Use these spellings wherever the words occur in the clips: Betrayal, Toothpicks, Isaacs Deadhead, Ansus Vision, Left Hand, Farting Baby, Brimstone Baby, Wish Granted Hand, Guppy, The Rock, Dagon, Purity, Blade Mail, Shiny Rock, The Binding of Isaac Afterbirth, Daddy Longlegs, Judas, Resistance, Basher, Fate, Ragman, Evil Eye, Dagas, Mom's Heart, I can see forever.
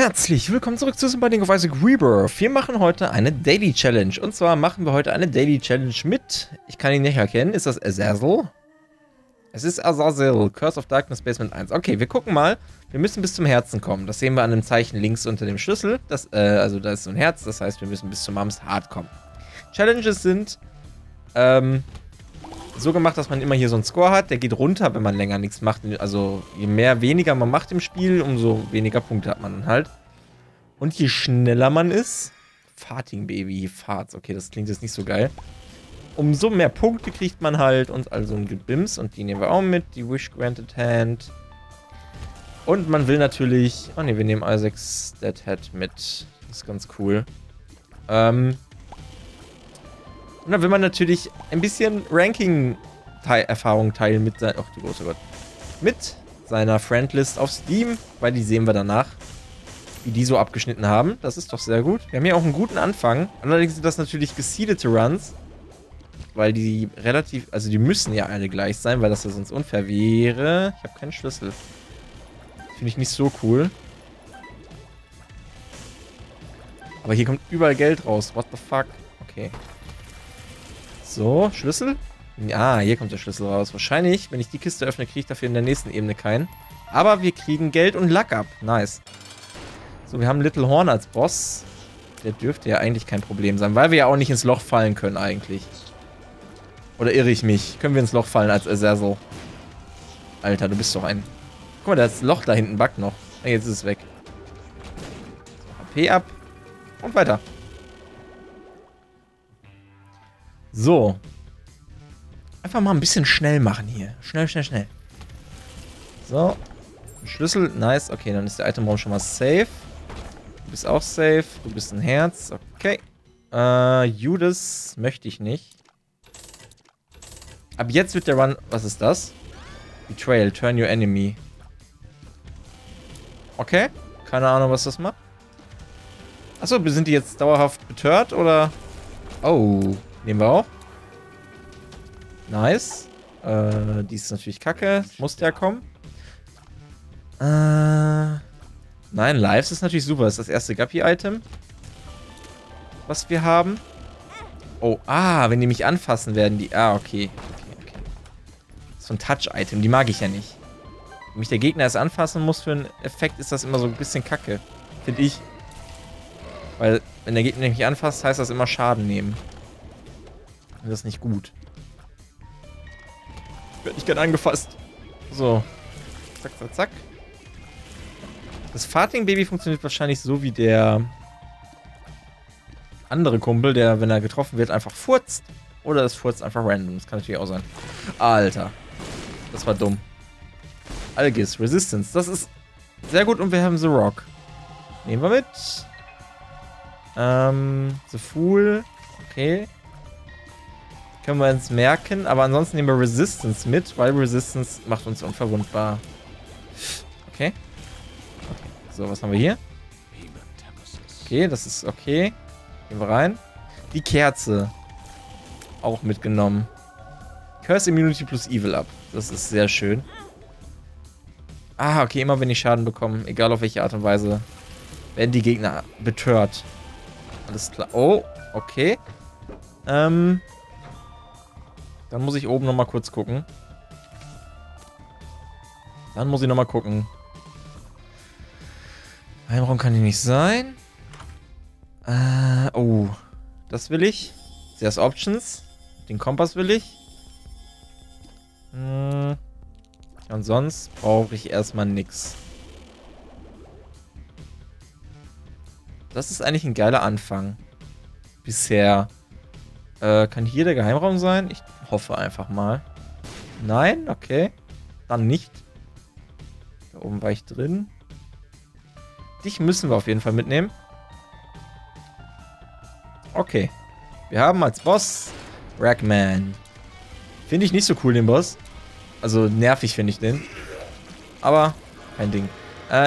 Herzlich willkommen zurück zu The Binding of Isaac Rebirth. Wir machen heute eine Daily Challenge. Und zwar machen wir heute eine Daily Challenge mit, ich kann ihn nicht erkennen, ist das Azazel? Es ist Azazel, Curse of Darkness Basement 1. Okay, wir gucken mal. Wir müssen bis zum Herzen kommen. Das sehen wir an dem Zeichen links unter dem Schlüssel. Das, also da ist so ein Herz, das heißt, wir müssen bis zu Mom's Heart kommen. Challenges sind so gemacht, dass man immer hier so einen Score hat. Der geht runter, wenn man länger nichts macht. Also je mehr weniger man macht im Spiel, umso weniger Punkte hat man halt. Und je schneller man ist, Farting Baby, Farts, okay, das klingt jetzt nicht so geil. Umso mehr Punkte kriegt man halt und also ein Gebims. Und die nehmen wir auch mit, die Wish Granted Hand. Und man will natürlich... Oh ne, wir nehmen Isaacs Deadhead mit. Das ist ganz cool. Und dann will man natürlich ein bisschen Ranking-Erfahrung teilen mit seiner... Ach du großer Gott. Mit seiner Friendlist auf Steam, weil die sehen wir danach, wie die so abgeschnitten haben. Das ist doch sehr gut. Wir haben hier auch einen guten Anfang. Allerdings sind das natürlich geseedete Runs. Weil die relativ, also die müssen ja alle gleich sein, weil das ja sonst unfair wäre. Ich habe keinen Schlüssel. Finde ich nicht so cool. Aber hier kommt überall Geld raus. What the fuck? Okay. So, Schlüssel? Ja, hier kommt der Schlüssel raus. Wahrscheinlich, wenn ich die Kiste öffne, kriege ich dafür in der nächsten Ebene keinen. Aber wir kriegen Geld und Luck ab. Nice. So, wir haben Little Horn als Boss. Der dürfte ja eigentlich kein Problem sein, weil wir ja auch nicht ins Loch fallen können eigentlich. Oder irre ich mich? Können wir ins Loch fallen als Azazel? Alter, du bist doch ein... Guck mal, das Loch da hinten backt noch. Hey, jetzt ist es weg. So, HP ab. Und weiter. So. Einfach mal ein bisschen schnell machen hier. Schnell, schnell, schnell. So. Schlüssel. Nice. Okay, dann ist der Itemraum schon mal safe. Du bist auch safe. Du bist ein Herz. Okay. Judas möchte ich nicht. Ab jetzt wird der Run... Was ist das? Betrayal, turn your enemy. Okay. Keine Ahnung, was das macht. Achso, sind die jetzt dauerhaft betört oder... Oh, nehmen wir auch. Nice. Die ist natürlich kacke. Muss der kommen. Nein, Lives ist natürlich super. Das ist das erste Guppy-Item, was wir haben. Oh, ah, wenn die mich anfassen werden, die... Ah, okay. So ein Touch-Item, die mag ich ja nicht. Wenn mich der Gegner erst anfassen muss für einen Effekt, ist das immer so ein bisschen kacke. Finde ich. Weil, wenn der Gegner mich anfasst, heißt das immer Schaden nehmen. Und das ist nicht gut. Ich werde nicht gern angefasst. So. Zack, zack, zack. Das Farting Baby funktioniert wahrscheinlich so wie der andere Kumpel, der, wenn er getroffen wird, einfach furzt. Oder es furzt einfach random. Das kann natürlich auch sein. Alter. Das war dumm. Algis, Resistance. Das ist sehr gut und wir haben The Rock. Nehmen wir mit. The Fool. Okay. Können wir uns merken. Aber ansonsten nehmen wir Resistance mit, weil Resistance macht uns unverwundbar. Okay. So, was haben wir hier? Okay, das ist okay. Gehen wir rein. Die Kerze. Auch mitgenommen. Curse Immunity plus Evil ab. Das ist sehr schön. Ah, okay, immer wenn ich Schaden bekomme, egal auf welche Art und Weise, werden die Gegner betört. Alles klar. Oh, okay. Dann muss ich oben nochmal kurz gucken. Dann muss ich nochmal gucken. Ein Raum kann die nicht sein. Oh. Das will ich. Zuerst Options. Den Kompass will ich. Und sonst brauche ich erstmal nix. Das ist eigentlich ein geiler Anfang. Bisher. Kann hier der Geheimraum sein? Ich hoffe einfach mal. Nein? Okay. Dann nicht. Da oben war ich drin. Dich müssen wir auf jeden Fall mitnehmen. Okay. Wir haben als Boss Ragman. Finde ich nicht so cool, den Boss. Also nervig finde ich den. Aber kein Ding.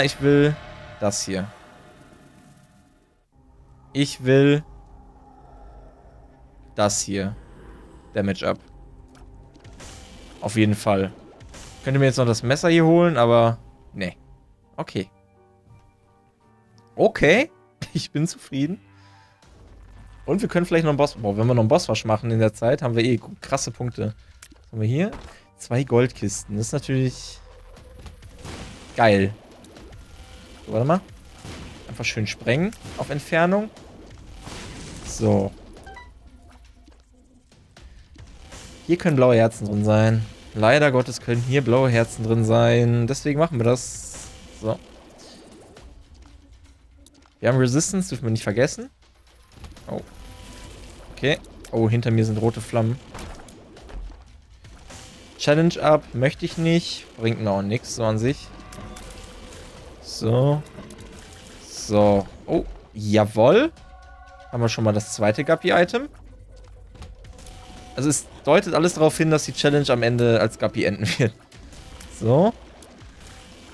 Ich will das hier. Ich will das hier. Damage up. Auf jeden Fall. Könnte mir jetzt noch das Messer hier holen, aber nee. Okay. Okay, ich bin zufrieden. Und wir können vielleicht noch einen Boss... Boah, wenn wir noch einen Bosswasch machen in der Zeit, haben wir eh krasse Punkte. Was haben wir hier? 2 Goldkisten. Das ist natürlich... geil. So, warte mal. Einfach schön sprengen auf Entfernung. So. Hier können blaue Herzen drin sein. Leider Gottes können hier blaue Herzen drin sein. Deswegen machen wir das. So. Wir haben Resistance, dürfen wir nicht vergessen. Oh. Okay. Oh, hinter mir sind rote Flammen. Challenge up möchte ich nicht. Bringt mir auch nichts so an sich. So. So. Oh, jawohl. Haben wir schon mal das zweite Guppy-Item. Also es deutet alles darauf hin, dass die Challenge am Ende als Guppy enden wird. So.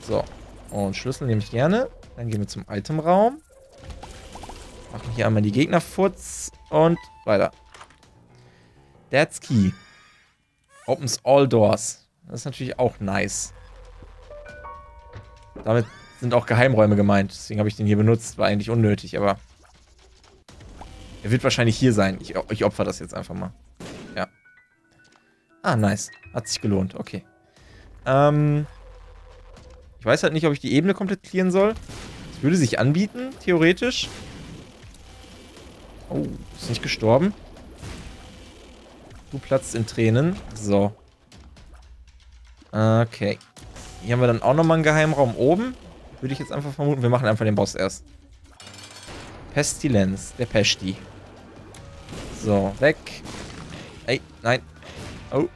So. Und Schlüssel nehme ich gerne. Dann gehen wir zum Itemraum. Machen hier einmal die Gegner futz und weiter. That's key. Opens all doors. Das ist natürlich auch nice. Damit sind auch Geheimräume gemeint. Deswegen habe ich den hier benutzt. War eigentlich unnötig, aber... er wird wahrscheinlich hier sein. Ich opfer das jetzt einfach mal. Ja. Ah, nice. Hat sich gelohnt. Okay. Ich weiß halt nicht, ob ich die Ebene komplett clearen soll. Das würde sich anbieten, theoretisch. Oh, ist nicht gestorben. Du platzt in Tränen. So. Okay. Hier haben wir dann auch nochmal einen Geheimraum oben. Würde ich jetzt einfach vermuten. Wir machen einfach den Boss erst. Pestilenz. Der Peshti. So, weg. Ey, nein. Oh.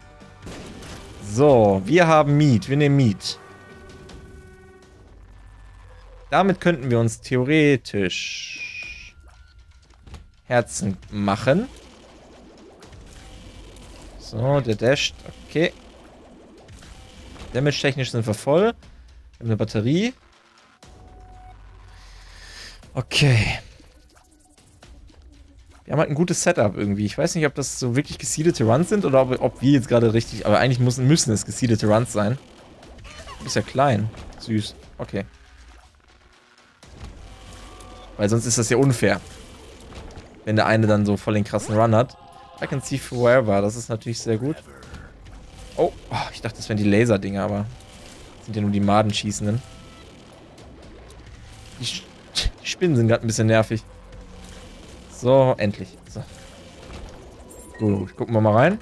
So, wir haben Meat. Wir nehmen Meat. Damit könnten wir uns theoretisch... Herzen machen. So, der dasht. Okay. Damage-technisch sind wir voll. Wir haben eine Batterie. Okay. Wir haben halt ein gutes Setup irgendwie. Ich weiß nicht, ob das so wirklich geseedete Runs sind oder ob wir jetzt gerade richtig... aber eigentlich müssen es geseedete Runs sein. Ist ja klein. Süß. Okay. Weil sonst ist das ja unfair. Wenn der eine dann so voll den krassen Run hat. I can see forever. Das ist natürlich sehr gut. Oh, ich dachte, das wären die Laser-Dinger, aber das sind ja nur die Madenschießenden. Die Spinnen sind gerade ein bisschen nervig. So, endlich. So. Gut, gucken wir mal rein.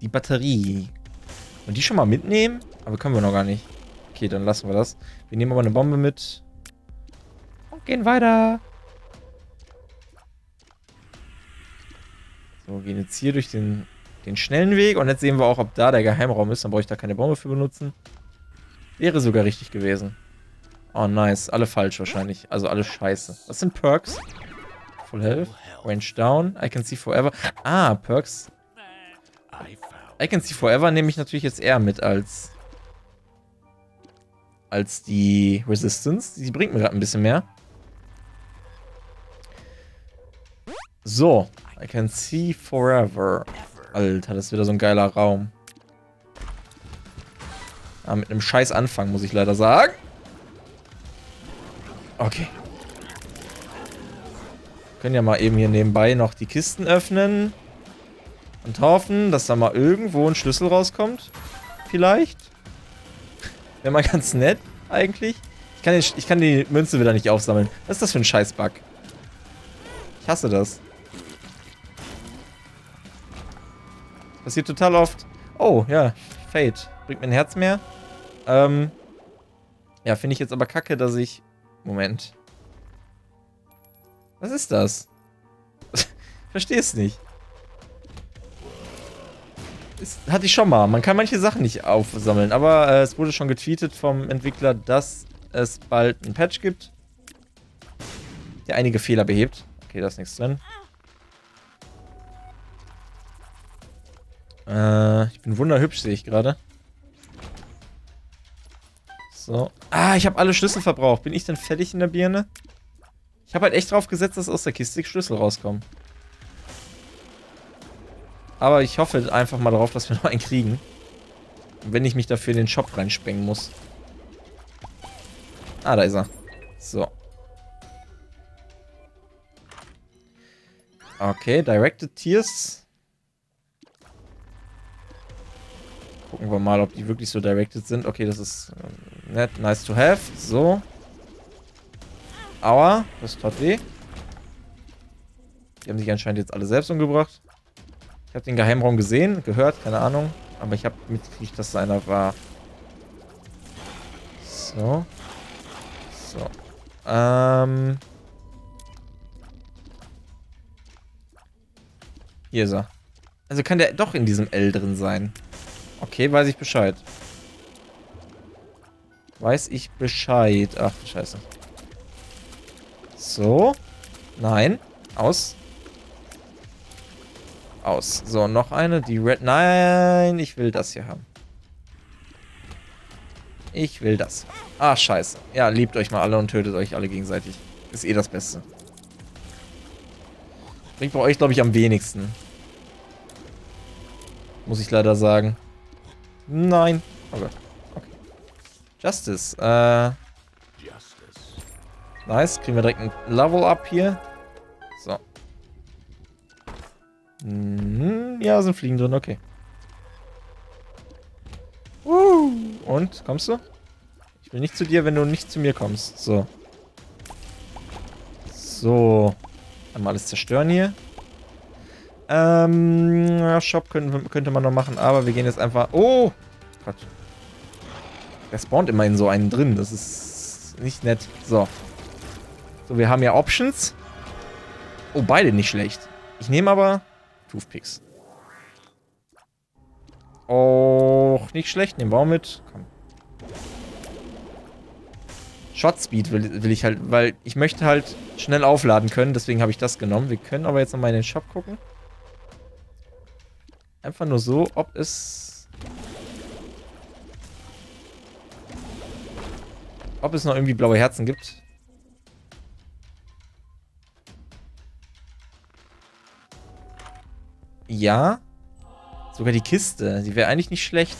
Die Batterie. Und die schon mal mitnehmen? Aber können wir noch gar nicht. Okay, dann lassen wir das. Wir nehmen aber eine Bombe mit. Und gehen weiter. So, gehen jetzt hier durch den schnellen Weg. Und jetzt sehen wir auch, ob da der Geheimraum ist. Dann brauche ich da keine Bombe für benutzen. Wäre sogar richtig gewesen. Oh, nice. Alle falsch wahrscheinlich. Also alle scheiße. Was sind Perks? Full Health. Range Down. I can see forever. Ah, Perks. I can see forever nehme ich natürlich jetzt eher mit als die Resistance. Die bringt mir gerade ein bisschen mehr. So. I can see forever. Alter, das ist wieder so ein geiler Raum. Ah, mit einem scheiß Anfang, muss ich leider sagen. Okay. Wir können ja mal eben hier nebenbei noch die Kisten öffnen. Und hoffen, dass da mal irgendwo ein Schlüssel rauskommt. Vielleicht. Wäre mal ganz nett, eigentlich. Ich kann die Münze wieder nicht aufsammeln. Was ist das für ein Scheiß-Bug? Ich hasse das. Passiert total oft. Oh, ja. Fate. Bringt mir ein Herz mehr. Ja, finde ich jetzt aber kacke, dass ich... Moment. Was ist das? Verstehe es nicht. Das hatte ich schon mal. Man kann manche Sachen nicht aufsammeln. Aber es wurde schon getweetet vom Entwickler, dass es bald einen Patch gibt, der einige Fehler behebt. Okay, da ist nichts drin. Ich bin wunderhübsch, sehe ich gerade. So. Ah, ich habe alle Schlüssel verbraucht. Bin ich denn fertig in der Birne? Ich habe halt echt drauf gesetzt, dass aus der Kiste Schlüssel rauskommen. Aber ich hoffe einfach mal darauf, dass wir noch einen kriegen. Wenn ich mich dafür in den Shop reinsprengen muss. Ah, da ist er. So. Okay, Directed Tears. Gucken wir mal, ob die wirklich so directed sind. Okay, das ist nett. Nice to have. So. Aua, das tat weh. Die haben sich anscheinend jetzt alle selbst umgebracht. Ich habe den Geheimraum gesehen, gehört, keine Ahnung. Aber ich habe mitgekriegt, dass da einer war. So. So. Hier ist er. Also kann der doch in diesem L drin sein. Okay, weiß ich Bescheid. Weiß ich Bescheid. Ach, scheiße. So. Nein. Aus. Aus. So, noch eine. Die Red... Nein, ich will das hier haben. Ich will das. Ah, scheiße. Ja, liebt euch mal alle und tötet euch alle gegenseitig. Ist eh das Beste. Bringt bei euch, glaube ich, am wenigsten. Muss ich leider sagen. Nein. Oh Gott. Okay. Justice. Nice. Kriegen wir direkt ein Level-Up hier. So. Ja, sind Fliegen drin. Okay. Und? Kommst du? Ich will nicht zu dir, wenn du nicht zu mir kommst. So. So. Einmal alles zerstören hier. Ja, Shop könnte man noch machen, aber wir gehen jetzt einfach... Oh! Gott. Der spawnt immerhin so einen drin. Das ist nicht nett. So. So, wir haben ja Options. Oh, beide nicht schlecht. Ich nehme aber Toothpicks. Auch nicht schlecht. Nehmen wir auch mit. Komm. Shot Speed will ich halt, weil ich möchte halt schnell aufladen können. Deswegen habe ich das genommen. Wir können aber jetzt nochmal in den Shop gucken. Einfach nur so, ob es... Ob es noch irgendwie blaue Herzen gibt. Ja. Sogar die Kiste. Die wäre eigentlich nicht schlecht.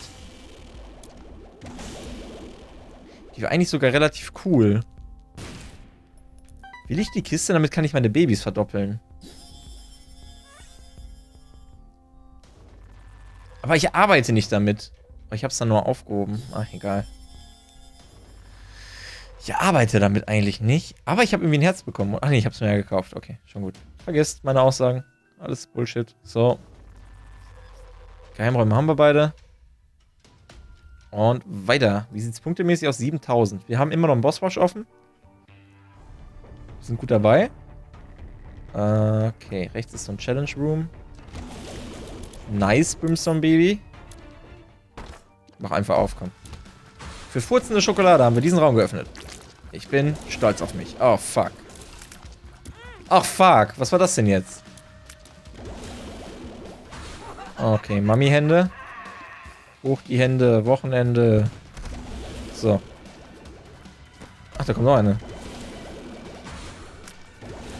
Die wäre eigentlich sogar relativ cool. Will ich die Kiste? Damit kann ich meine Babys verdoppeln. Aber ich arbeite nicht damit. Ich habe es dann nur aufgehoben. Ach, egal. Ich arbeite damit eigentlich nicht. Aber ich habe irgendwie ein Herz bekommen. Ach nee, ich habe es mir ja gekauft. Okay, schon gut. Vergesst meine Aussagen. Alles Bullshit. So. Geheimräume haben wir beide. Und weiter. Wie sieht es punktemäßig aus? 7000. Wir haben immer noch einen Bossrush offen. Wir sind gut dabei. Okay, rechts ist so ein Challenge Room. Nice, Brimstone Baby. Mach einfach auf, komm. Für furzende Schokolade haben wir diesen Raum geöffnet. Ich bin stolz auf mich. Oh, fuck. Ach, fuck. Was war das denn jetzt? Okay, Mami-Hände. Hoch die Hände. Wochenende. So. Ach, da kommt noch eine.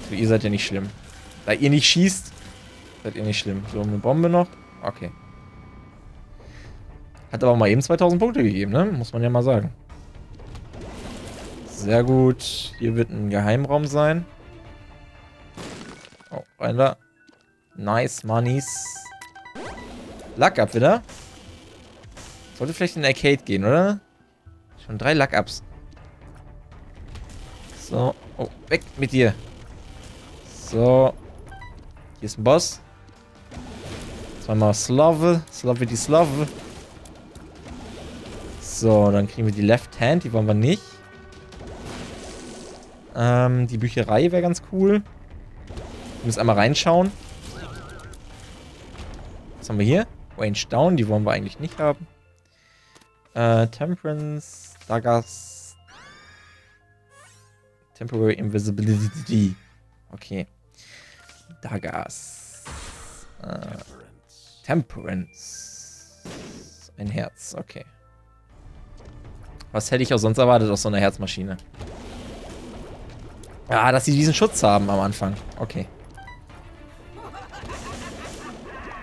Also, ihr seid ja nicht schlimm. Da ihr nicht schießt... Seid ihr nicht schlimm. So, eine Bombe noch. Okay. Hat aber mal eben 2000 Punkte gegeben, ne? Muss man ja mal sagen. Sehr gut. Hier wird ein Geheimraum sein. Oh, rein da. Nice Moneys. Luck-Up wieder. Sollte vielleicht in den Arcade gehen, oder? Schon 3 Luck-Ups. So. Oh, weg mit dir. So. Hier ist ein Boss. Zweimal Slove. Slove die Slove. So, dann kriegen wir die Left Hand. Die wollen wir nicht. Die Bücherei wäre ganz cool. Wir müssen einmal reinschauen. Was haben wir hier? Range Down. Die wollen wir eigentlich nicht haben. Temperance. Dagas. Temporary Invisibility. Okay. Dagas. Temperance. Ein Herz, okay. Was hätte ich auch sonst erwartet aus so einer Herzmaschine? Ah, dass sie diesen Schutz haben am Anfang. Okay.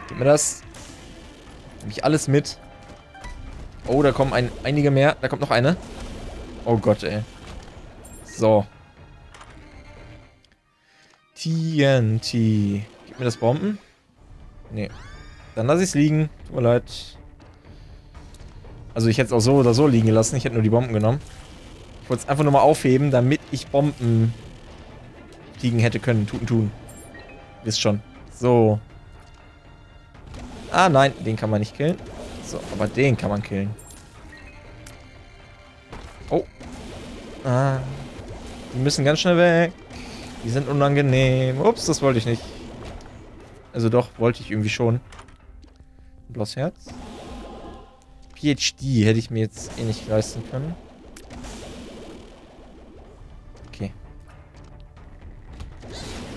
Gib mir das. Nehme ich alles mit. Oh, da kommen einige mehr. Da kommt noch eine. Oh Gott, ey. So. TNT. Gib Gibt mir das Bomben? Nee. Dann lasse ich es liegen. Tut mir leid. Also ich hätte es auch so oder so liegen gelassen. Ich hätte nur die Bomben genommen. Ich wollte es einfach nur mal aufheben, damit ich Bomben liegen hätte können. Tun. Wisst schon. So. Ah nein, den kann man nicht killen. So, aber den kann man killen. Oh. Ah. Die müssen ganz schnell weg. Die sind unangenehm. Ups, das wollte ich nicht. Also doch, wollte ich irgendwie schon. Bloß Herz. PhD hätte ich mir jetzt eh nicht leisten können. Okay.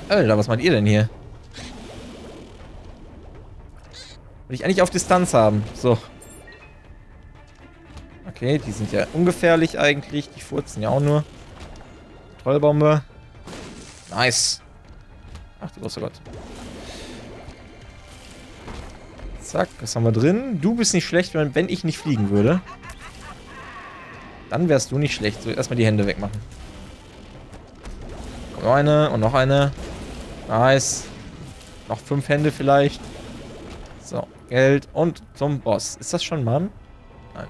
Alter, was meint ihr denn hier? Will ich eigentlich auf Distanz haben. So. Okay, die sind ja ungefährlich eigentlich. Die furzen ja auch nur. Trollbombe. Nice. Ach du großer Gott. Zack, was haben wir drin? Du bist nicht schlecht, wenn ich nicht fliegen würde. Dann wärst du nicht schlecht. So, erstmal die Hände wegmachen. Noch eine und noch eine. Nice. Noch 5 Hände vielleicht. So, Geld und zum Boss. Ist das schon Mann? Nein.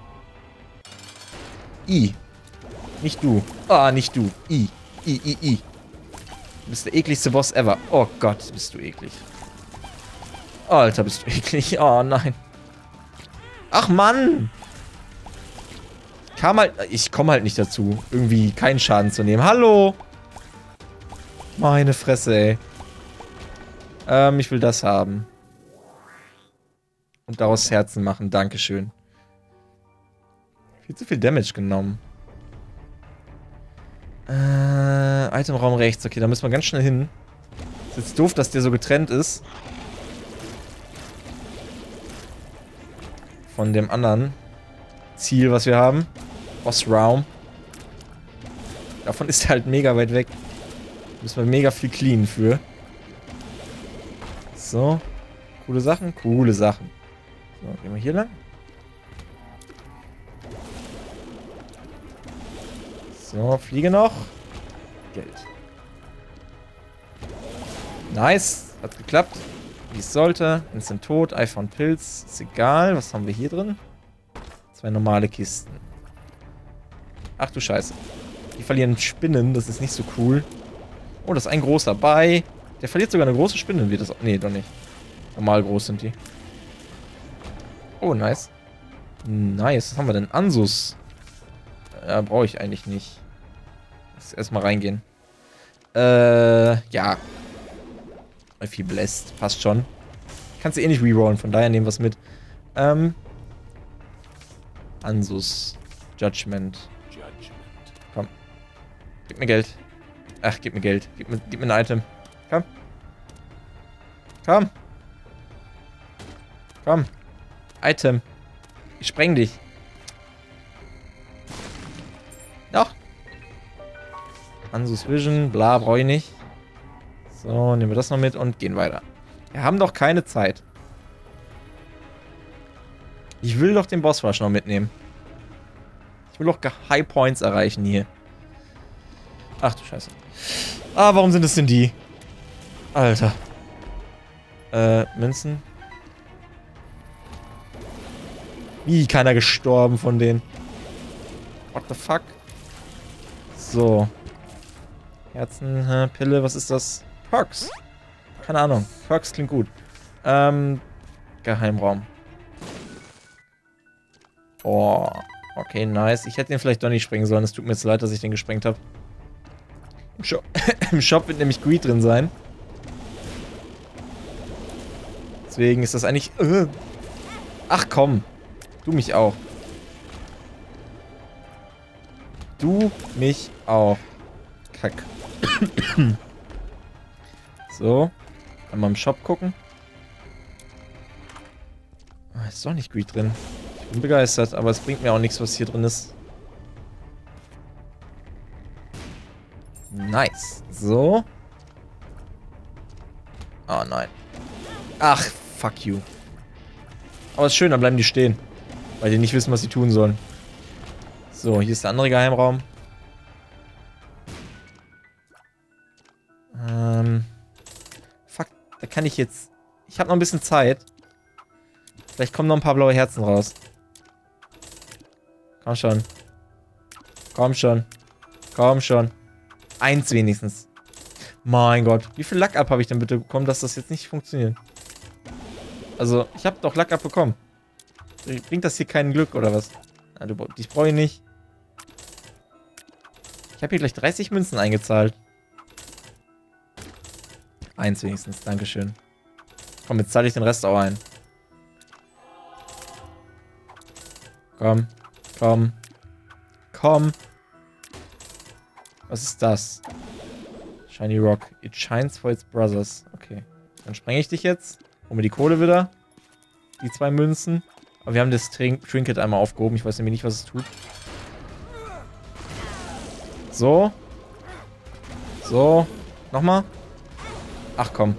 I. Nicht du. Ah, nicht du. I. I. Du bist der ekligste Boss ever. Oh Gott, bist du eklig. Alter, bist du eklig. Oh, nein. Ach, Mann. Ich komme halt nicht dazu, irgendwie keinen Schaden zu nehmen. Hallo. Meine Fresse, ey. Ich will das haben. Und daraus Herzen machen. Dankeschön. Viel zu viel Damage genommen. Itemraum rechts. Okay, da müssen wir ganz schnell hin. Ist jetzt doof, dass der so getrennt ist. Von dem anderen Ziel, was wir haben. Bossraum. Davon ist er halt mega weit weg. Da müssen wir mega viel cleanen für. So. Coole Sachen. Coole Sachen. So, gehen wir hier lang. So, Fliege noch. Geld. Nice. Hat geklappt. Wie es sollte. Instant tot. iPhone Pilz. Ist egal. Was haben wir hier drin? 2 normale Kisten. Ach du Scheiße. Die verlieren Spinnen. Das ist nicht so cool. Oh, das ist ein großer bei. Der verliert sogar eine große Spinne. Wird das? Nee, doch nicht. Normal groß sind die. Oh, nice. Nice. Was haben wir denn? Ansus. Brauche ich eigentlich nicht. Lass erstmal reingehen. Ja. Viel bläst. Passt schon. Kannst du eh nicht rerollen, von daher nehmen wir es mit. Ansus. Judgment. Komm. Gib mir Geld. Ach, gib mir Geld. Gib mir ein Item. Komm. Komm. Item. Ich spreng dich. Doch. Ansus Vision. Bla, brauche ich nicht. So, nehmen wir das noch mit und gehen weiter. Wir haben doch keine Zeit. Ich will doch den Bossrush noch mitnehmen. Ich will doch High Points erreichen hier. Ach du Scheiße. Ah, warum sind es denn die? Alter. Münzen. Wie, keiner gestorben von denen. What the fuck? So. Herzen, Pille, was ist das? Perks. Keine Ahnung. Perks klingt gut. Geheimraum. Oh. Okay, nice. Ich hätte den vielleicht doch nicht sprengen sollen. Es tut mir jetzt leid, dass ich den gesprengt habe. Im Shop wird nämlich Greed drin sein. Deswegen ist das eigentlich... Ach komm. Du mich auch. Kack. So, einmal im Shop gucken. Ah, ist doch nicht Greed drin. Ich bin begeistert, aber es bringt mir auch nichts, was hier drin ist. Nice. So. Ah, nein. Ach, fuck you. Aber ist schön, dann bleiben die stehen. Weil die nicht wissen, was sie tun sollen. So, hier ist der andere Geheimraum. kann ich jetzt... Ich habe noch ein bisschen Zeit. Vielleicht kommen noch ein paar blaue Herzen raus. Komm schon. Komm schon. Komm schon. Eins wenigstens. Mein Gott. Wie viel Luck-Up habe ich denn bitte bekommen, dass das jetzt nicht funktioniert? Also, ich habe doch Luck-Up bekommen. Bringt das hier kein Glück, oder was? Na, dich brauche ich nicht. Ich habe hier gleich 30 Münzen eingezahlt. Eins wenigstens, dankeschön. Komm, jetzt zahle ich den Rest auch ein. Komm, komm, komm. Was ist das? Shiny Rock. It shines for its brothers. Okay, dann spreng ich dich jetzt. Hol mir die Kohle wieder. Die 2 Münzen. Aber wir haben das Trinket einmal aufgehoben. Ich weiß nämlich nicht, was es tut. So. So. Nochmal. Ach komm.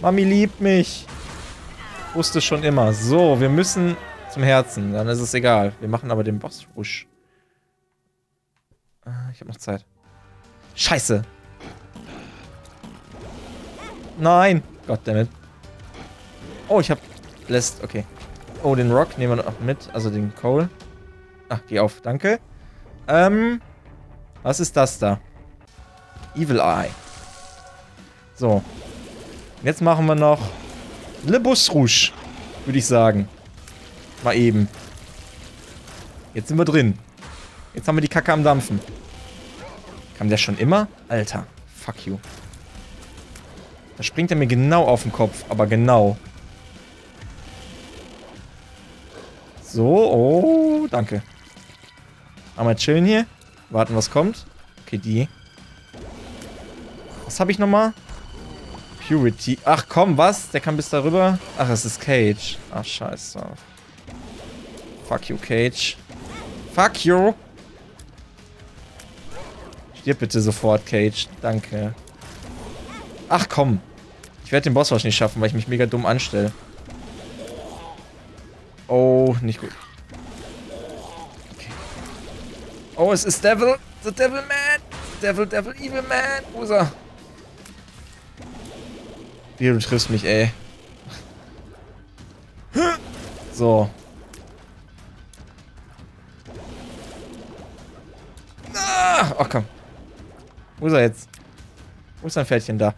Mami liebt mich. Wusste schon immer. So, wir müssen zum Herzen. Dann ist es egal. Wir machen aber den Boss-Rush. Ich habe noch Zeit. Scheiße. Nein. Goddammit. Oh, ich habe... Lässt, okay. Oh, den Rock nehmen wir noch mit. Also den Coal. Ach, geh auf. Danke. Was ist das da? Evil Eye. So. Jetzt machen wir noch Le Bus Rouge, würde ich sagen. Mal eben. Jetzt sind wir drin. Jetzt haben wir die Kacke am Dampfen. Kam der schon immer? Alter. Fuck you. Da springt er mir genau auf den Kopf. Aber genau. So. Oh, danke. Einmal chillen hier. Warten, was kommt. Okay, die. Was habe ich nochmal? Purity. Ach komm, was? Der kann bis darüber. Ach, es ist Cage. Ach, scheiße. Fuck you, Cage. Fuck you. Stirb bitte sofort, Cage. Danke. Ach komm. Ich werde den Bossrush nicht schaffen, weil ich mich mega dumm anstelle. Oh, nicht gut. Okay. Oh, es ist Devil. The Devil Man. Devil, Devil, Evil Man. Wo ist er? Wie, du triffst mich, ey. So. Ah, oh, komm. Wo ist er jetzt? Wo ist sein Pferdchen? Da.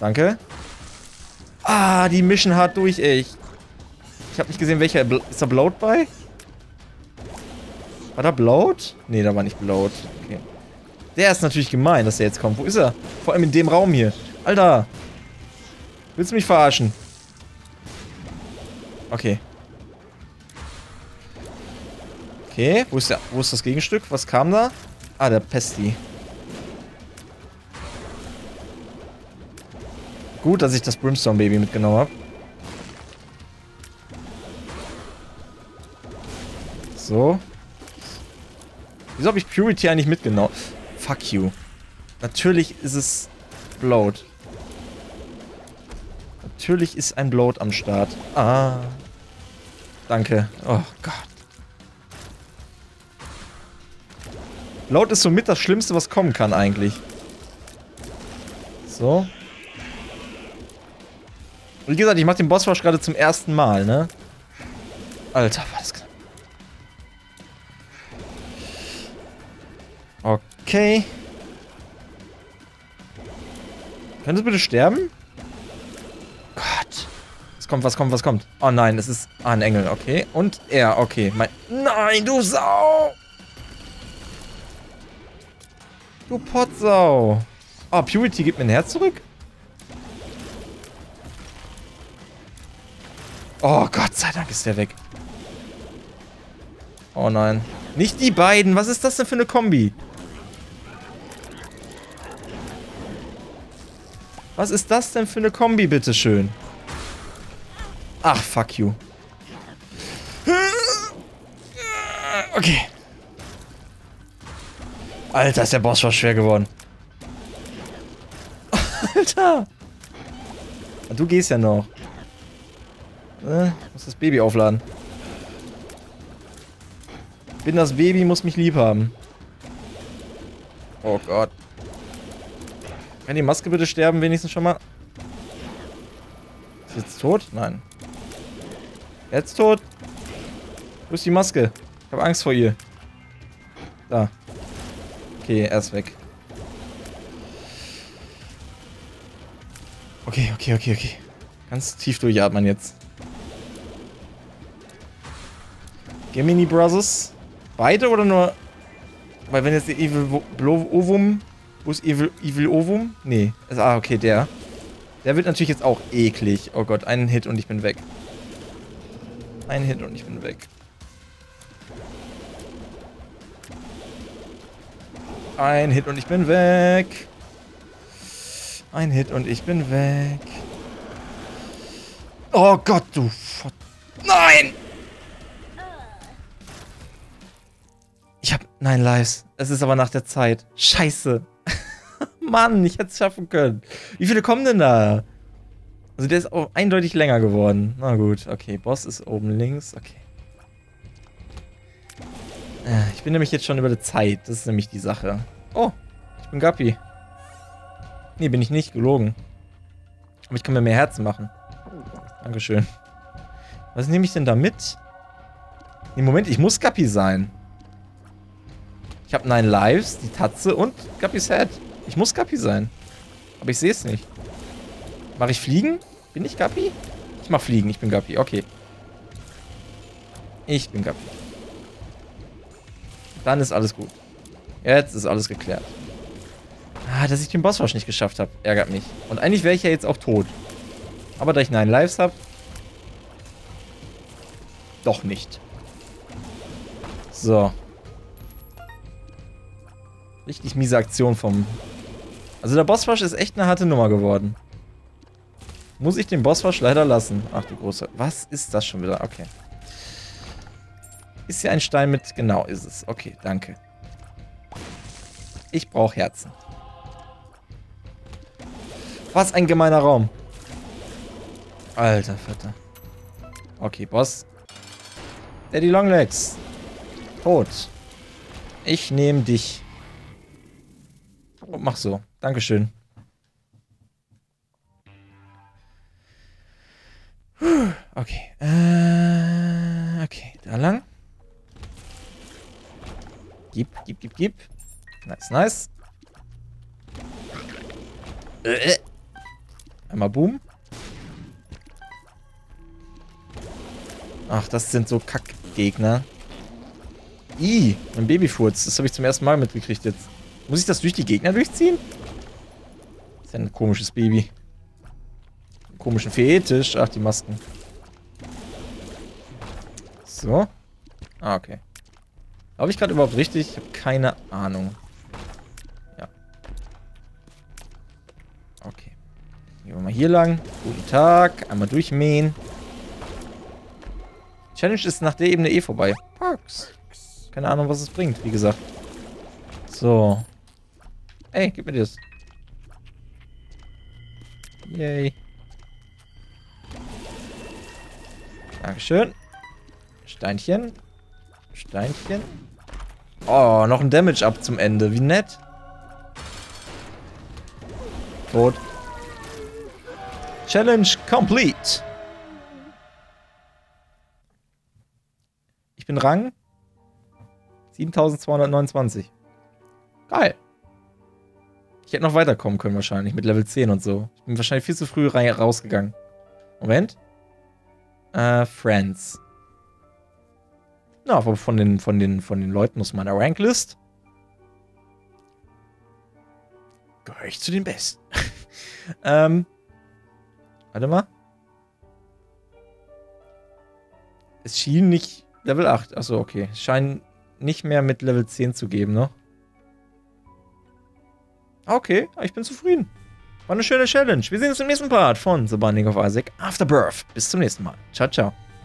Danke. Ah, die mischen hart durch, ey. Ich hab nicht gesehen, welcher... Ist da Bloat bei? War da Bloat? Nee, da war nicht Bloat. Okay. Der ist natürlich gemein, dass er jetzt kommt. Wo ist er? Vor allem in dem Raum hier. Alter. Willst du mich verarschen? Okay. Okay, wo ist der? Wo ist das Gegenstück? Was kam da? Ah, der Pesti. Gut, dass ich das Brimstone Baby mitgenommen habe. So. Wieso habe ich Purity eigentlich mitgenommen? Fuck you. Natürlich ist es Bloat. Natürlich ist ein Bloat am Start. Ah. Danke. Oh Gott. Bloat ist somit das Schlimmste, was kommen kann eigentlich. So. Wie gesagt, ich mache den Bossrush gerade zum ersten Mal, ne? Alter, war das knapp. Okay. Könntest du bitte sterben? Gott. Was kommt, was kommt, was kommt? Oh nein, es ist... Ah, ein Engel, okay. Und er, okay. Mein, nein, du Sau! Du Potsau! Oh, Purity gibt mir ein Herz zurück? Oh, Gott sei Dank ist der weg. Oh nein. Nicht die beiden! Was ist das denn für eine Kombi? Was ist das denn für eine Kombi, bitteschön? Ach, fuck you. Okay. Alter, ist der Boss schon schwer geworden. Alter. Du gehst ja noch. Muss das Baby aufladen. Bin das Baby, muss mich lieb haben. Oh Gott. Kann die Maske bitte sterben, wenigstens schon mal? Ist jetzt tot? Nein. Jetzt tot? Wo ist die Maske? Ich habe Angst vor ihr. Da. Okay, er ist weg. Okay. Ganz tief durchatmen jetzt. Gemini Brothers. Beide oder nur... Weil wenn jetzt der Evil Ovum... Wo ist Evil Ovum? Nee. Ah, okay, der. Der wird natürlich jetzt auch eklig. Oh Gott, einen Hit und ich bin weg. Einen Hit und ich bin weg. Ein Hit und ich bin weg. Ein Hit und ich bin weg. Oh Gott, du... Nein! Nein, Lives. Es ist aber nach der Zeit. Scheiße. Mann, ich hätte es schaffen können. Wie viele kommen denn da? Also der ist auch eindeutig länger geworden. Na gut, okay. Boss ist oben links. Okay. Ich bin nämlich jetzt schon über der Zeit. Das ist nämlich die Sache. Oh, ich bin Guppy. Nee, bin ich nicht. Gelogen. Aber ich kann mir mehr Herzen machen. Dankeschön. Was nehme ich denn da mit? Nee, Moment, ich muss Guppy sein. Ich habe 9 Lives, die Tatze und Guppy's Head. Ich muss Guppy sein. Aber ich sehe es nicht. Mache ich Fliegen? Bin ich Guppy? Ich mache Fliegen, ich bin Guppy. Okay. Ich bin Guppy. Dann ist alles gut. Jetzt ist alles geklärt. Ah, dass ich den Bossrush nicht geschafft habe, ärgert mich. Und eigentlich wäre ich ja jetzt auch tot. Aber da ich 9 Lives habe... Doch nicht. So. Richtig miese Aktion vom... Also der Bossrush ist echt eine harte Nummer geworden. Muss ich den Bossrush leider lassen. Ach du große... Was ist das schon wieder? Okay. Ist hier ein Stein mit... Genau, ist es. Okay, danke. Ich brauche Herzen. Was ein gemeiner Raum. Alter Vater. Okay, Boss. Daddy Longlegs. Tot. Ich nehme dich. Und mach so. Dankeschön. Puh, okay. Okay, da lang. Gib. Nice. Einmal boom. Ach, das sind so Kackgegner. Ih, ein Babyfurz. Das habe ich zum ersten Mal mitgekriegt jetzt. Muss ich das durch die Gegner durchziehen? Ist ja ein komisches Baby. Einen komischen Fetisch. Ach, die Masken. So. Ah, okay. Habe ich gerade überhaupt richtig? Ich habe keine Ahnung. Ja. Okay. Gehen wir mal hier lang. Guten Tag. Einmal durchmähen. Challenge ist nach der Ebene eh vorbei. Parks. Keine Ahnung, was es bringt, wie gesagt. So. Ey, gib mir das. Yay. Dankeschön. Steinchen. Steinchen. Oh, noch ein Damage-Up zum Ende. Wie nett. Tot. Challenge complete. Ich bin Rang 7229. Geil. Ich hätte noch weiterkommen können wahrscheinlich mit Level 10 und so. Ich bin wahrscheinlich viel zu früh rausgegangen. Moment. Friends. Na, aber von den Leuten aus meiner Ranklist gehöre ich zu den Besten. Warte mal. Es schien nicht Level 8. Achso, okay. Scheint nicht mehr mit Level 10 zu geben, ne? Okay, ich bin zufrieden. War eine schöne Challenge. Wir sehen uns im nächsten Part von The Binding of Isaac Afterbirth. Bis zum nächsten Mal. Ciao, ciao.